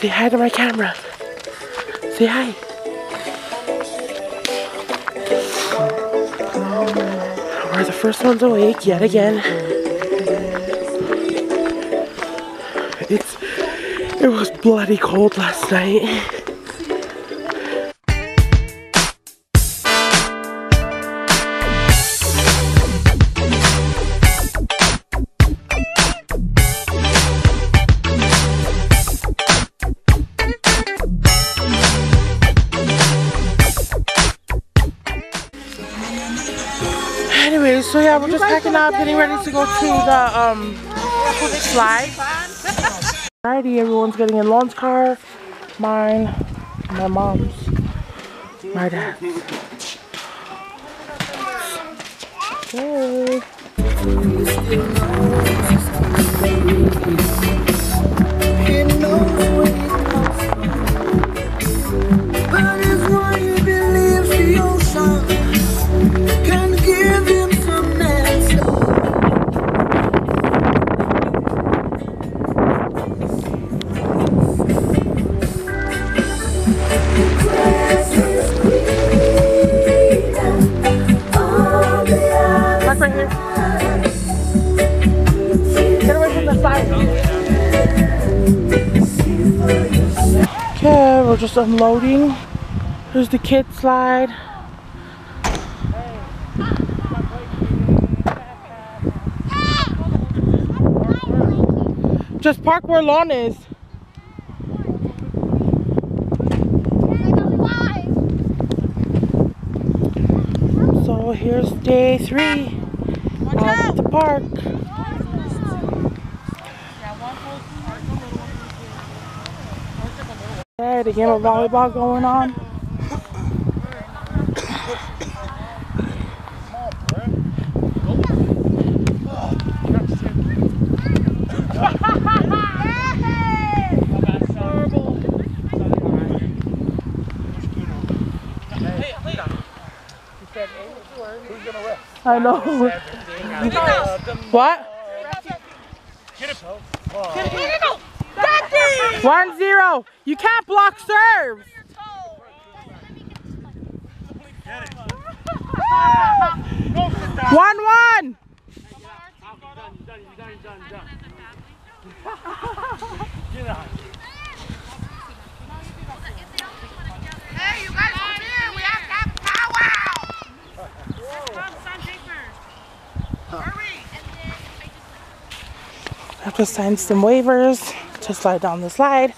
Say hi to my camera. Say hi. We're the first ones awake yet again. It was bloody cold last night. Anyway, so yeah, we're just packing up, getting ready to go to the slide. Alrighty, everyone's getting in Lon's car, mine, my mom's, my dad's. Okay. Okay, we're just unloading. Here's the kid slide. Just park where Lon is. So here's day 3 at the park. Alright, a game of volleyball going on. I know. What? Get it. Get it. 1-0. You can't block serves. Get it. 1-1. Hey, you guys come here. We have to have powwow. Hurry. I have to sign some waivers to slide down the slide.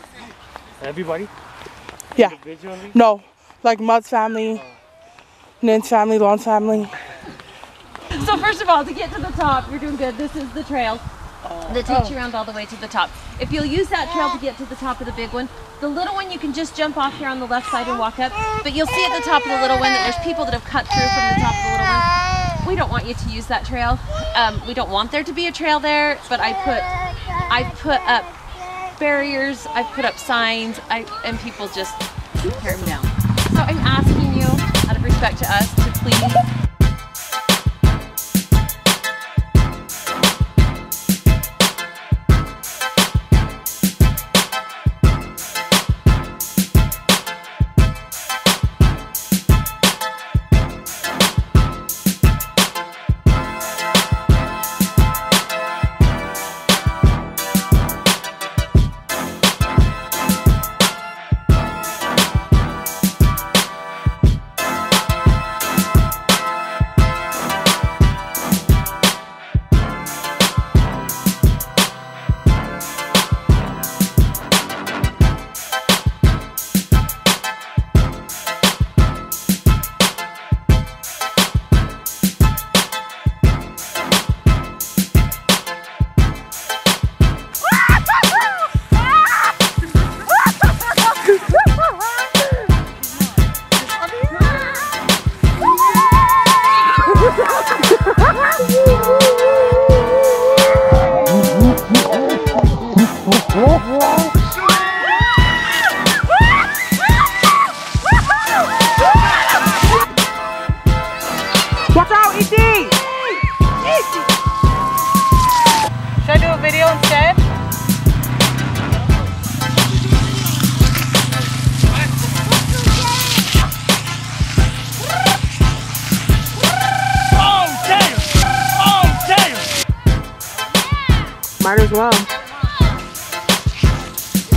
Everybody? Yeah. No. Like Mud's family, Nin's family, Lon's family. So first of all, to get to the top, you're doing good. This is the trail that takes you around all the way to the top. If you'll use that trail to get to the top of the big one, the little one you can just jump off here on the left side and walk up. But you'll see at the top of the little one that there's people that have cut through from the top of the little one. We don't want you to use that trail. We don't want there to be a trail there, but I put up barriers, I put up signs, and people just tear them down. So I'm asking you, out of respect to us, to please as well.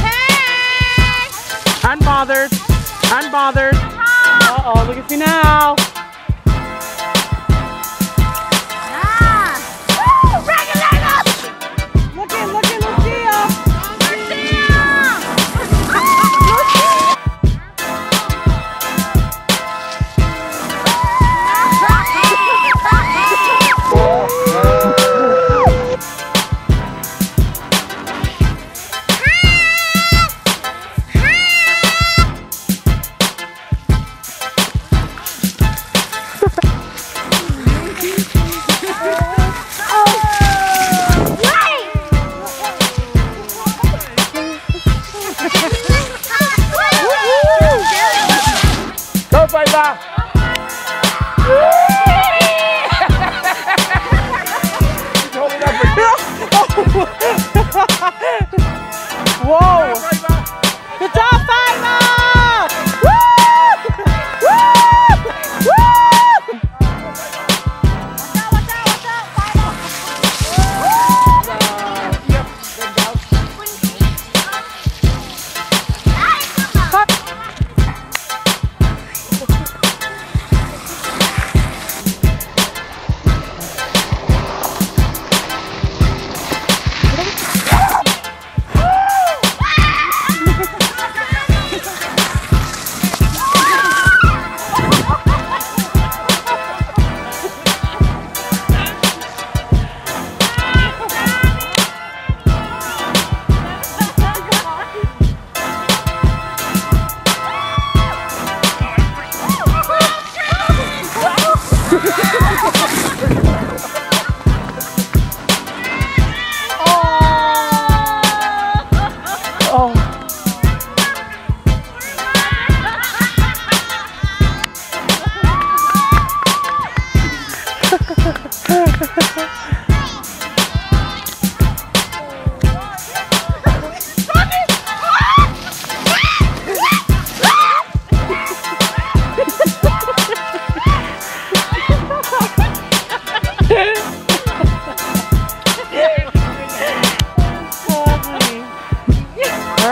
Hey! Unbothered. Unbothered. Uh-oh, look at me now. Whoa! Good job, Faima! Woo! Woo! Woo!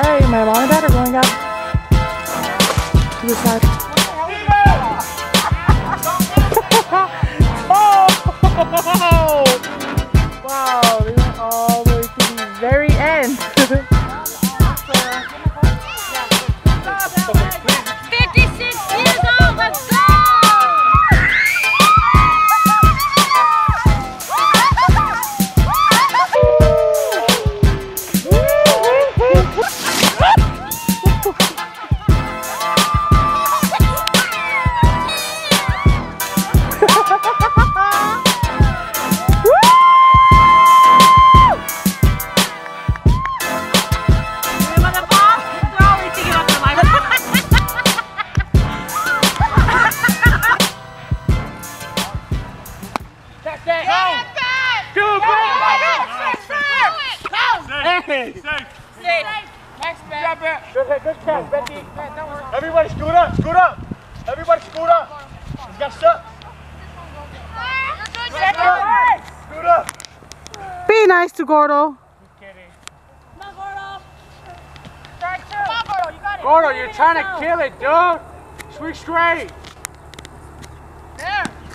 Watch out, Nice to Gordo. Just kidding. Come on, Gordo. Come on, Gordo. You got it. Gordo, you're trying to kill it, dude. Sweep straight. Yeah.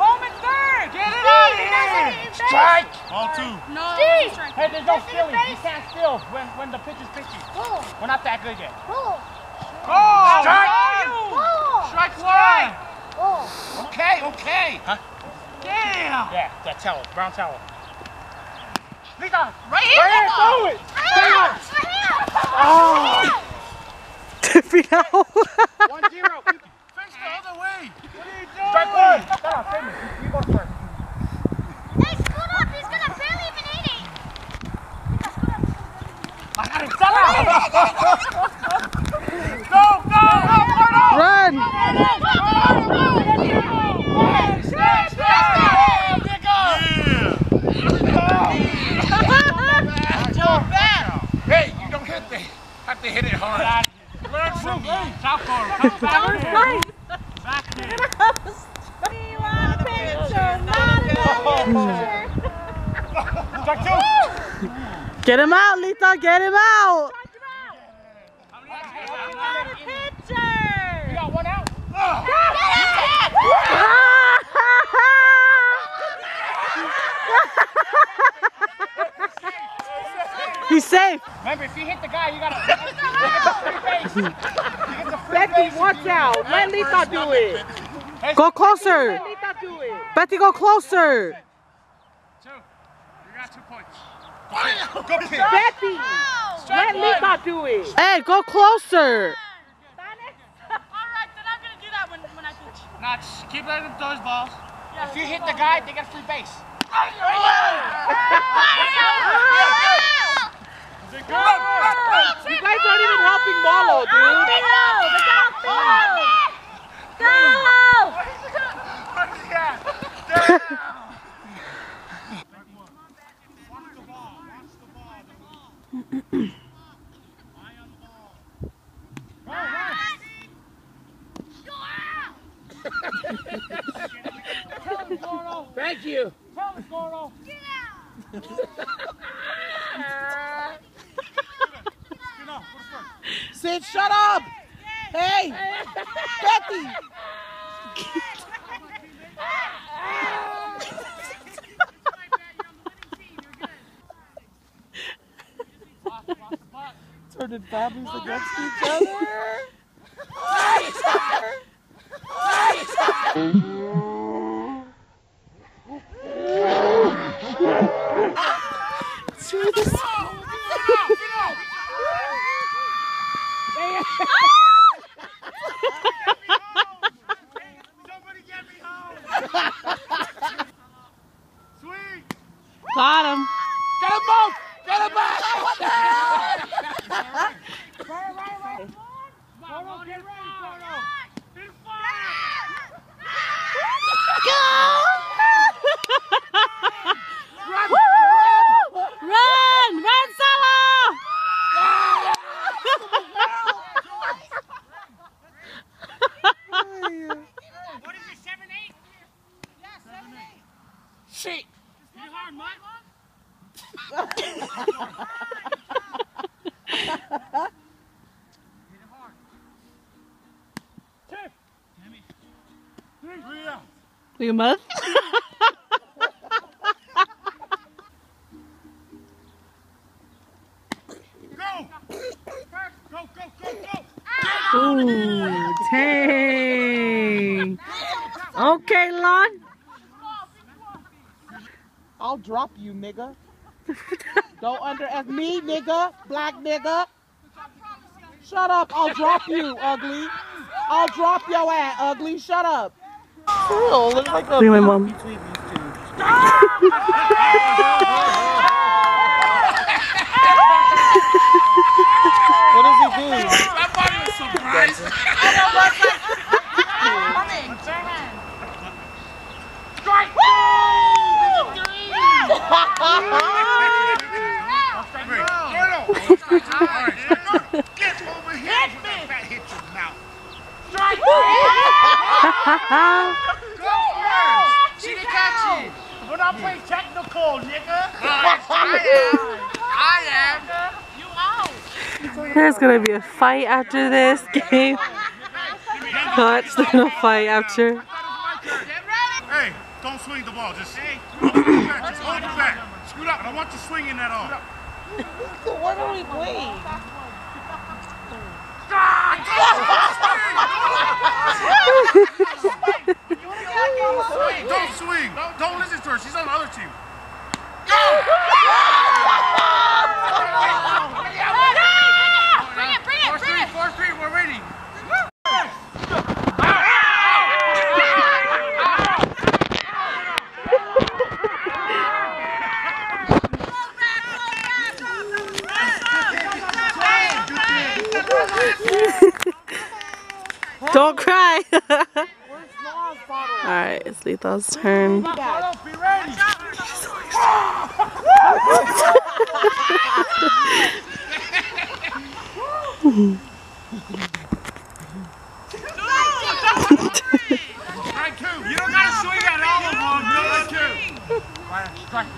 Home in third! Get it out of here! Strike! All two. No. Hey, there's no stealing. You can't steal when the pitch is pitchy. Cool. We're not that good yet. Cool. Oh! Strike! Cool. Strike one! Cool. Okay, okay. Huh? Damn! Yeah, that towel. Brown towel. Lita, right here! Right here, throw it! Right here! Oh! 1-0. Finish the other way! What are you doing? Strike one! Shut up, finish. You go first. Hey, scoot up! He's gonna barely even eat it! Lita, scoot up! Have to hit it hard. Learn from me. Top corner. Come back there. Nice. Back there. Not a picture. Not a picture. Get him out, Lita. Get him out. Not a picture. You got one out. He's safe. Remember, if you hit the guy, you gotta you get the free Betty, face. Watch out. Let Lita do it. Hey, go closer. Let Lita do it. Betty, go closer. Two. You got 2 points. Go Betty, let Lita do it. Hey, go closer. Alright, then I'm gonna do that when I teach. Nah, just keep letting them throw his balls. Yeah, if you hit the guy, they get a free base. You guys aren't even helping Molo, dude. Go! Go! Go! Thank you. Tell us, Molo. Get out. Sid, shut up! Hey! Betty! Turned in families against each other! Somebody get me home! Sweet! Got him! Get him both! Get him back! Right, get ready, Toto! He's fine! Go! Shit! You hard, Mike? Hit it hard. 2. 3. 3 out. Look at mother. Go! Go, go, go, go! Ah! Ooh, dang! Okay, Lon. I'll drop you, nigga. Don't underestimate me, nigga. Black nigga. Shut up. I'll drop you, ugly. I'll drop your ass, ugly. Shut up. Cool. Looks like a mom between these two. What does he do? My body was surprised. She catch you. We're not playing technical, nigga. I am. There's gonna be a fight after this game. Hot's gonna fight after. Hey, don't swing the ball. Just hold it back. Just hold it back. Scoot up. I don't want you swinging that arm. What are we playing? Don't swing. Don't listen to her. She's on the other team. Go! Bring it, bring it, bring it. 4-3, we're ready. Don't cry. Alright, it's Lita's turn. You don't gotta swing at all of them. No, that's true. Strike.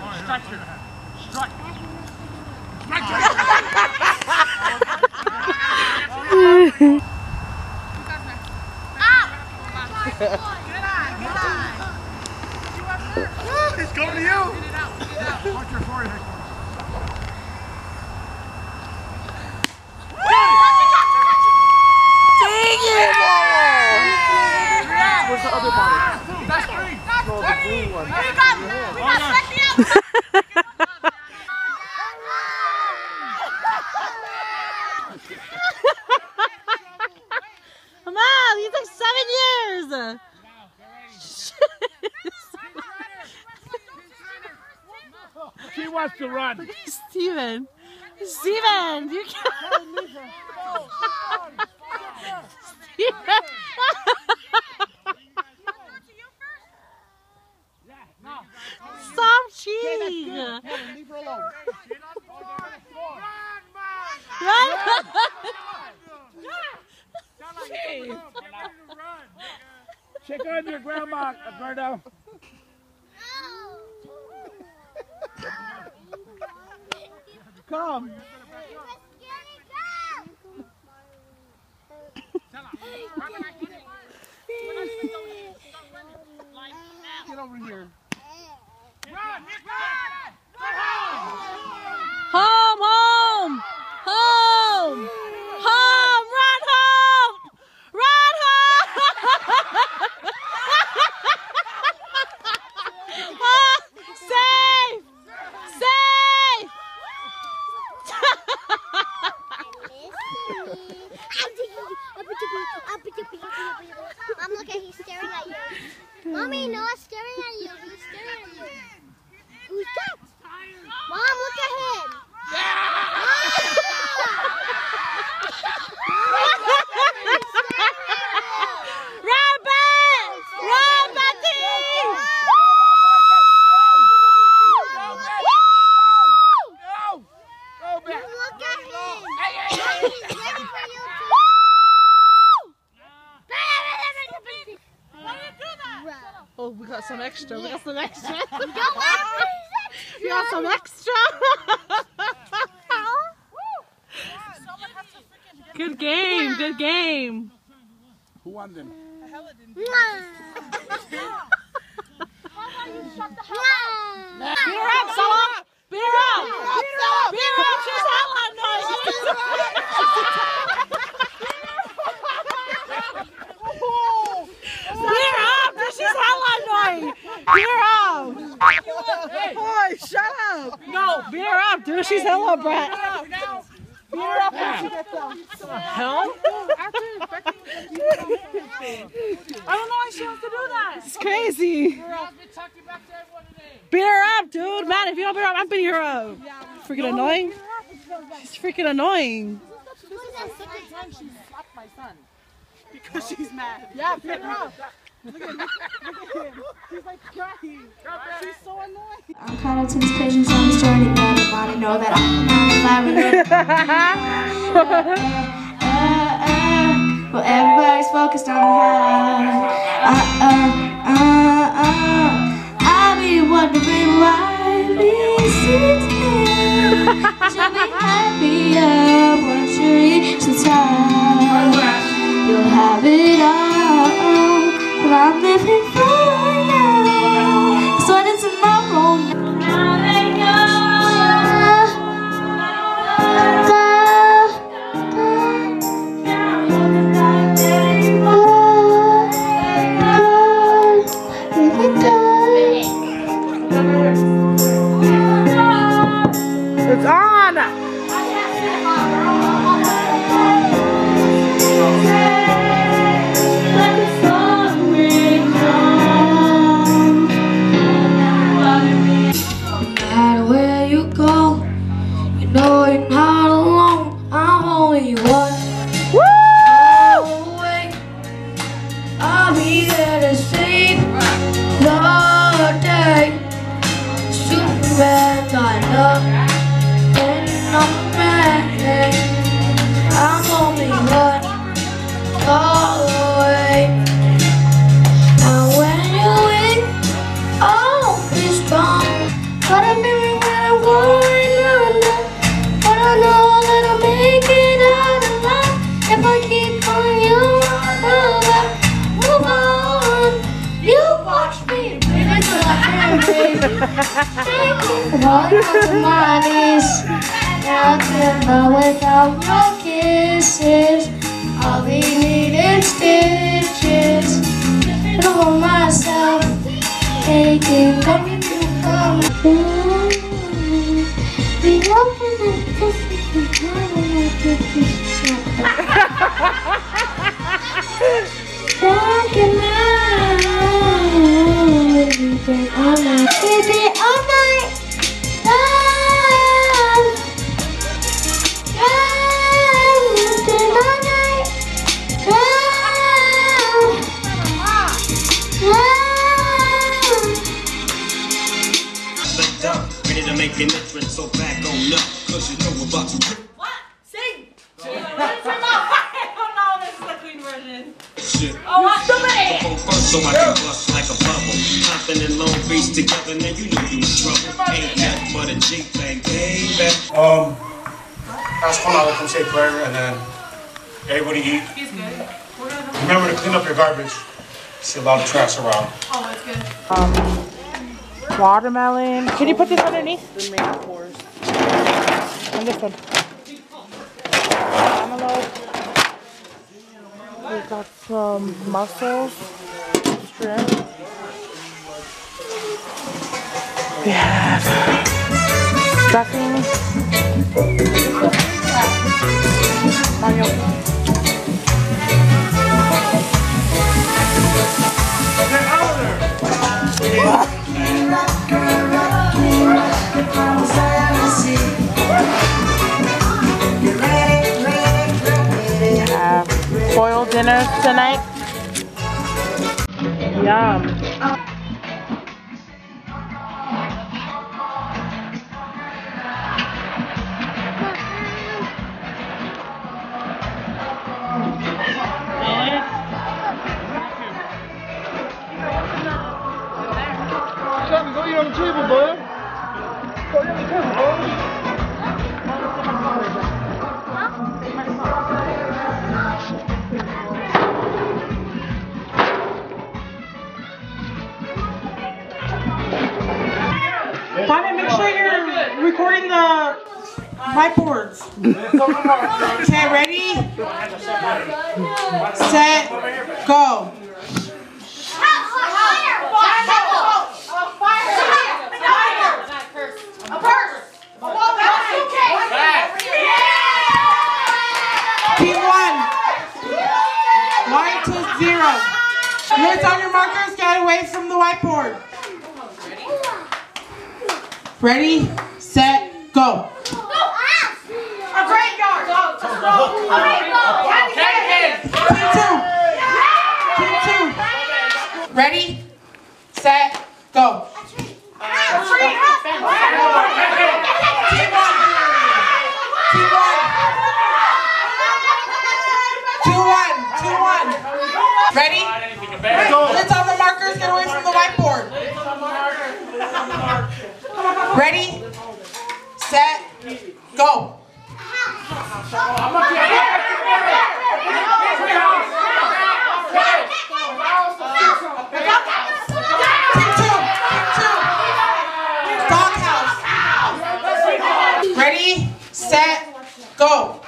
Ah! Get on. It's going to you. Get it out. Watch your forehead. Mom, he's like 7 years. Wow, she wants to run. Look at Steven. Steven, you can't. Steven. Stop cheating! Run, Mom! Run! Jeez. Check on your grandma, Alberto. Come. Get over here. Home, home, home, home, run home, run home. Oh, safe, safe. Mom, look at, he's staring at you. Mommy, Noah's staring at you. He's staring at you. Who's that? Mom, look at him! Rabbit! Rabbit! No! Go back! Look at him! He's waiting for you too! Why did you do that? Oh, we got some extra. We got some extra. You got some extra. Good game. Good game. Who won them? The hell it didn't. Beer up, Salah. Beer up. Beer up. She's hella annoying. Beer up. She's hella annoying. Beer up. Boy, shut up! No, beer up, dude. She's hella brat. Beer up when she gets out. Hell? I don't know why she wants to do that. It's crazy. Beer up, dude. Man, if you don't beer up, I'm being beer up. Freaking annoying. She's freaking annoying. This is the second time she slapped my son. Because she's mad. Yeah, beer up. Look at him. He's like crying. She's so annoying. I'm kind of tense patient, so I'm starting to let everybody know that I'm not laughing. Well, everybody's focused on her. I be wondering why we sit there. She'll be happier once she reaches the time. You'll have it all. I'm living for now, so it's tomorrow now. It's on! One of money's out there, but without no kisses, I'll be needing stitches to hold myself, aching, coming to come. We open the business and I get this shot. Back in my everything all night. Baby, all night. Make an entrance, so back on up, cause you know we're about to. What? Sing! Oh. I don't know, this is the clean version. Shit. Oh, what? Somebody! So I can bust like a bubble. Hopping in Long Beach together, now you know you in trouble. Ain't that but a G-Bang, baby. I was calling out with some safe prayer and then everybody eat. He's good. Remember to clean up your garbage. See a lot of trash around. Oh, that's good. Watermelon. Can you put this underneath? The main course. And this one. We got some mussels. Shrimp. We have dressing. Mayo. Foil dinner tonight. Yum. Tommy, go eat on the table, bud. Go eat on the table, bud. Simon, make sure you're recording the pipe boards. Okay, ready? Set, go. P1. Y2 0. Notes on your markers, get away from the whiteboard. Ready, set, go. Go up! A graveyard! Go, go, go! A graveyard! Happy Team 2! Team 2! Ready, set, go. A tree! A tree! Team 1! 2-1! 2-1! 2-1! Ready? Lids on the markers, get away from the whiteboard. Ready, set, go. Team 2, doghouse. Ready, set, go.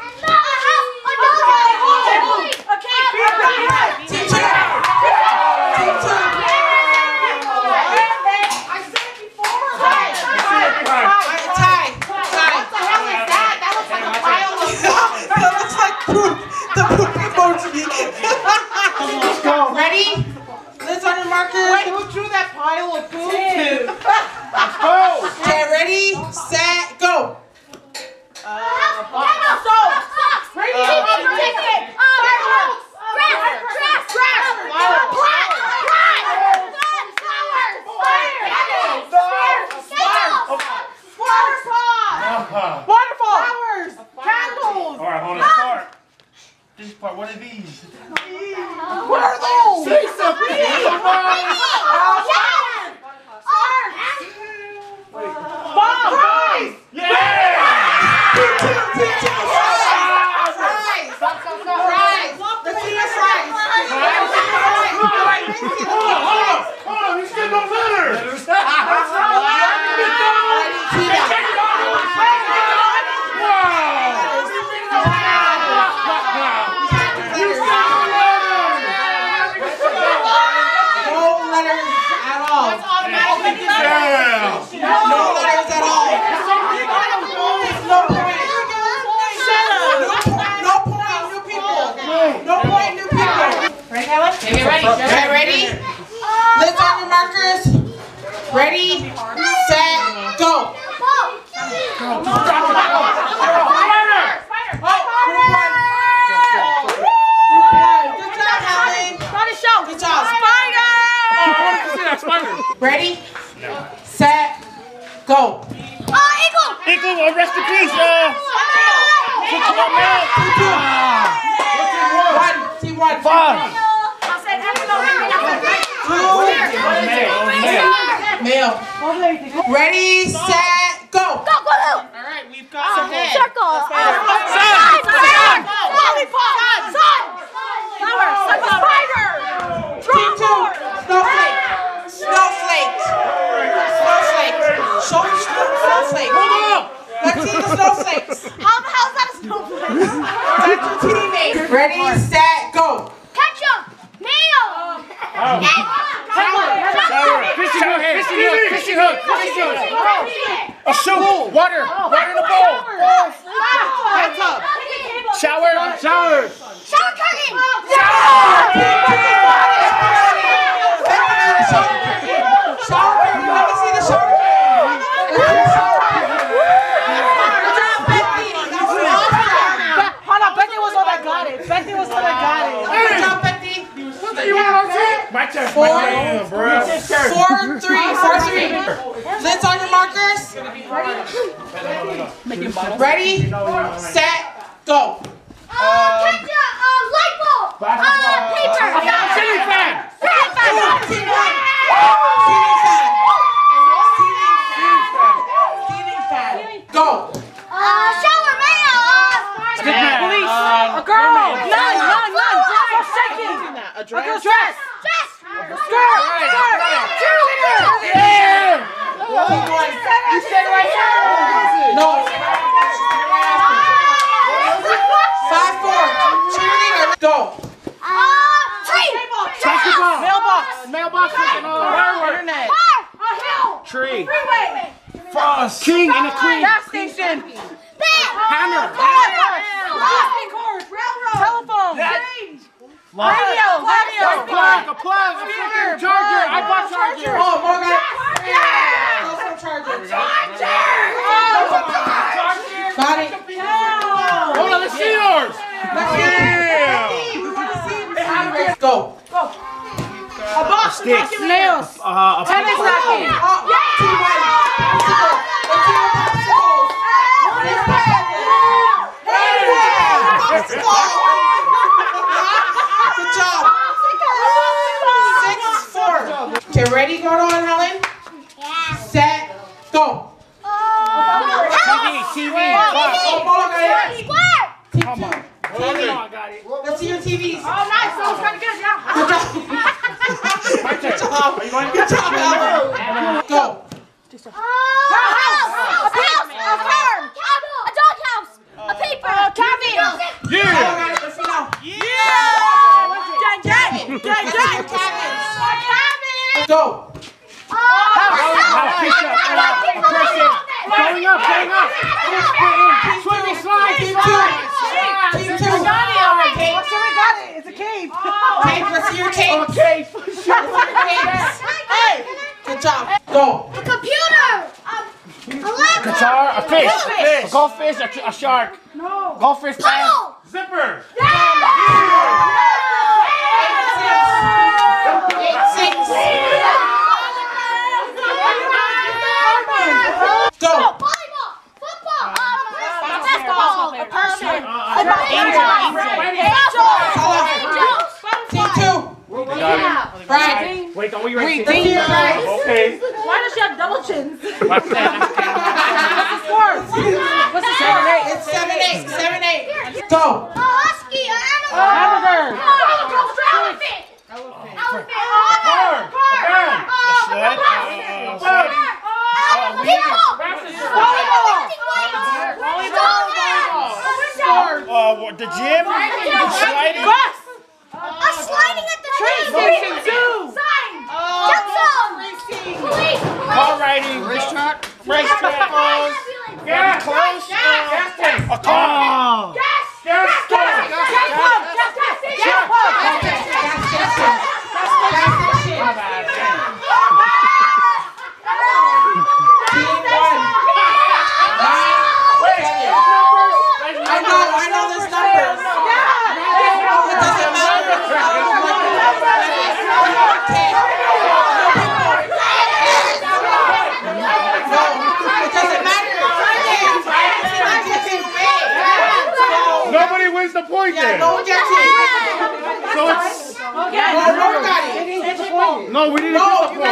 Ready? Liz on your marker. Wait, who drew that pile of food? Let's go. Okay, ready, set, go. What are these? What are those? Say something! Arms! Yeah! Fries! Okay, get ready. Okay, ready? Let's have your markers. Ready, set, go. Go. Good job, Helen. Good job. Spider. Ready, set, go. Eagle, rest in peace, ready, set, go. Go, go, go. All right, we've got some circle. Snowflake. Let's see the snowflakes. How's that a snowflake? That's your teammate. Ready, set, go. Ketchup. Mayo. Fishing hook. A shoe. Water in a bowl. Hands up. Shower curtain. Four, three. Lids on your markers. Ready, set, go. Ketchup, light bulb, paper. Ceiling fan. Ceiling fan. Go. Shower, mail. Police. A girl. None. A girl's dress. King and a queen. Gas station. Hammer. Railroad. Telephone. Change. Radio. Applause. Charger. I bought charger. Oh, my God. Yeah. Also charger. Charger. Got it. Hold on. Let's see yours. Let's go. A box. Nails. Okay, ready, go on, Helen? Yeah. Set, go. TV. Let's see your TVs. Oh, nice. I was trying to get it. Yeah. Good job. Good job, Helen. Go. A house. A farm. A dog house. A paper. A cabin. Go! Going up! Swimming slide! Team two! I got it! It's a cave! Cave, let's see your cave! Okay! Hey! Good job! Go! A computer! A laptop! Guitar! A fish! A goldfish! A shark! No! Goldfish! Puddle! Zipper! Yeah! Wait, don't we write right? Okay. Why does she have double chins? What's the score? What's the score? It's 7-8. Go. A husky, an animal. A hamburger. Elephant. The gym. Sliding at the train station. Racetrack. Close. Gas tank. A car. Gas tank.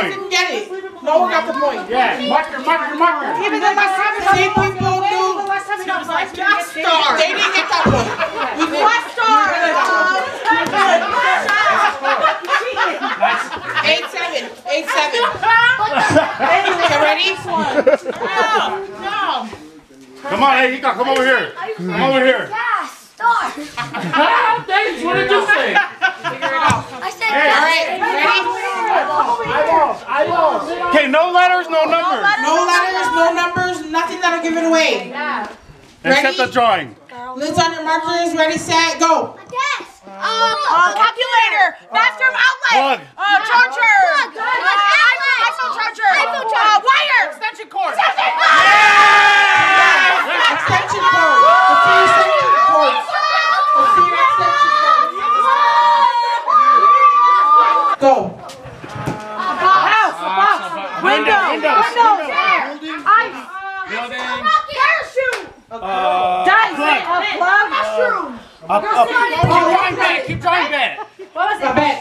point. Didn't get it. No one got the point. Yeah. Marker. Yeah, but the last time people knew. The last time it was like star. They didn't get that point. We lost star. 8-7. Okay, ready? No. Come on, hey, Hika, come over here. Come over here. Yeah, star. Thanks. What did you say? Figure it out. I said, all right, ready? I lost. Okay, no letters, no numbers. No letters, no numbers, nothing that'll give it away. Yeah. Except the drawing. Lids on your markers, ready, set, go. Yes. Calculator. Bathroom outlet. Plug. Charger. Plug. iPhone charger. iPhone charger. Wire. Extension cord. Extension cord. Yeah. Extension cord. The few extension cords. The few extension cords. Go. Windows. Ice. Building. Parachute. Dice. Plug. Mushroom. Keep drawing back. What was it? Bet.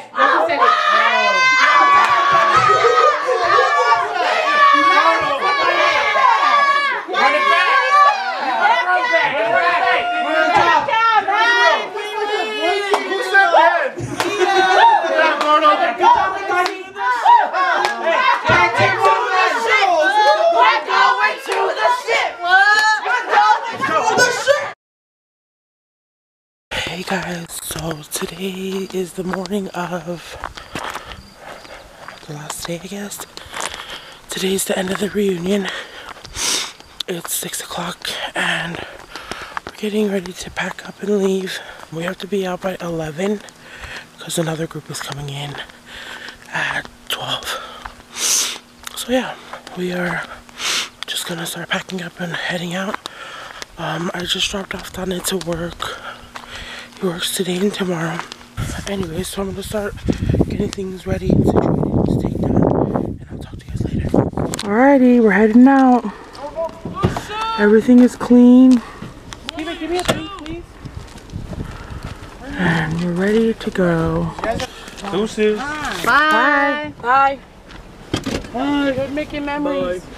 Hey guys, so today is the morning of the last day, I guess. Today's the end of the reunion. It's 6 o'clock and we're getting ready to pack up and leave. We have to be out by 11 because another group is coming in at 12. So yeah, we are just gonna start packing up and heading out. I just dropped off Tane to work. He works today and tomorrow. Anyway, so I'm gonna start getting things ready to take down, and I'll talk to you guys later. Alrighty, we're heading out. Everything is clean. Give me a thing, please. And we're ready to go. Deuces. Bye. Bye. Bye. Bye. Good making memories. Bye.